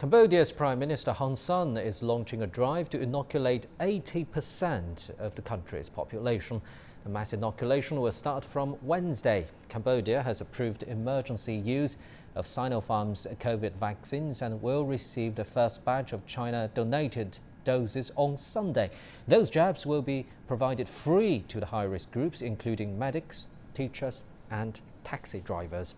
Cambodia's Prime Minister Hun Sen is launching a drive to inoculate 80% of the country's population. The mass inoculation will start from Wednesday. Cambodia has approved emergency use of Sinopharm's COVID vaccines and will receive the first batch of China-donated doses on Sunday. Those jabs will be provided free to the high-risk groups, including medics, teachers and taxi drivers.